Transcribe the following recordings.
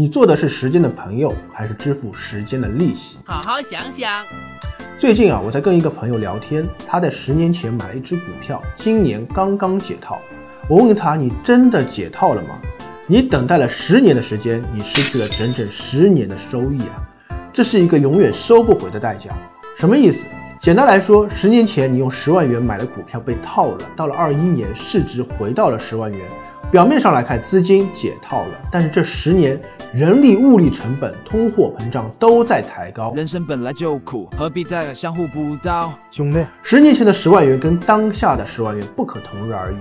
你做的是时间的朋友，还是支付时间的利息？好好想想。最近啊，我在跟一个朋友聊天，他在10年前买了一只股票，今年刚刚解套。我问他：“你真的解套了吗？”你等待了10年的时间，你失去了整整10年的收益啊！这是一个永远收不回的代价。什么意思？简单来说，10年前你用10万元买的股票被套了，到了21年市值回到了10万元。 表面上来看，资金解套了，但是这10年，人力、物力成本、通货膨胀都在抬高。人生本来就苦，何必再相互补刀？兄弟，10年前的10万元跟当下的10万元不可同日而语。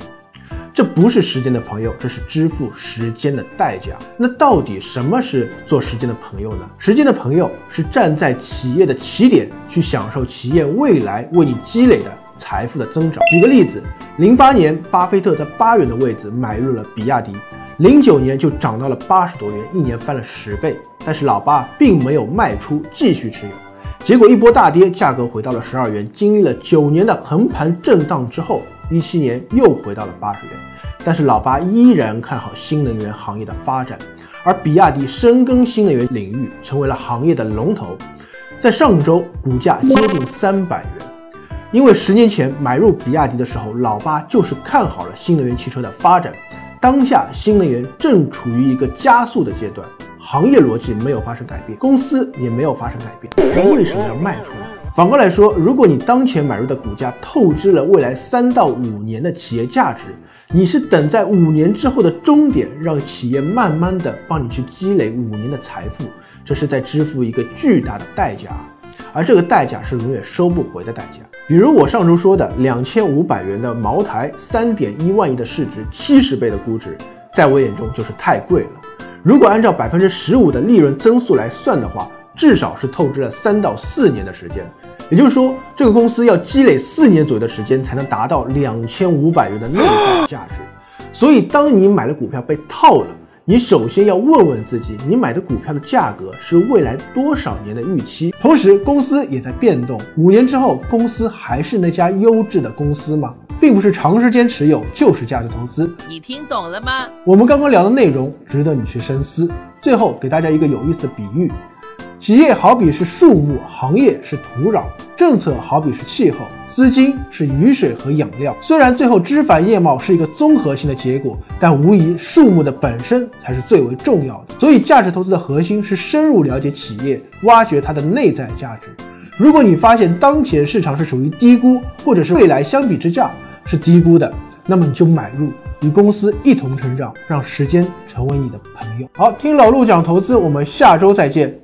这不是时间的朋友，这是支付时间的代价。那到底什么是做时间的朋友呢？时间的朋友是站在企业的起点，去享受企业未来为你积累的 财富的增长。举个例子，08年巴菲特在8元的位置买入了比亚迪，09年就涨到了80多元，一年翻了10倍。但是老巴并没有卖出，继续持有，结果一波大跌，价格回到了12元。经历了9年的横盘震荡之后，17年又回到了80元。但是老巴依然看好新能源行业的发展，而比亚迪深耕新能源领域，成为了行业的龙头。在上周，股价接近300元。 因为10年前买入比亚迪的时候，老巴就是看好了新能源汽车的发展。当下新能源正处于一个加速的阶段，行业逻辑没有发生改变，公司也没有发生改变，为什么要卖出呢？反过来说，如果你当前买入的股价透支了未来3到5年的企业价值，你是等在5年之后的终点，让企业慢慢的帮你去积累5年的财富，这是在支付一个巨大的代价。 而这个代价是永远收不回的代价。比如我上周说的2500元的茅台，3.1万亿的市值，70倍的估值，在我眼中就是太贵了。如果按照15%的利润增速来算的话，至少是透支了3到4年的时间。也就是说，这个公司要积累4年左右的时间才能达到2500元的内在价值。所以，当你买了股票被套了， 你首先要问问自己，你买的股票的价格是未来多少年的预期？同时，公司也在变动。5年之后，公司还是那家优质的公司吗？并不是长时间持有就是价值投资。你听懂了吗？我们刚刚聊的内容值得你去深思。最后给大家一个有意思的比喻：企业好比是树木，行业是土壤，政策好比是气候，资金是雨水和养料。虽然最后枝繁叶茂是一个综合性的结果， 但无疑，树木的本身才是最为重要的。所以，价值投资的核心是深入了解企业，挖掘它的内在价值。如果你发现当前市场是属于低估，或者是未来相比之下是低估的，那么你就买入，与公司一同成长，让时间成为你的朋友。好，听老陆讲投资，我们下周再见。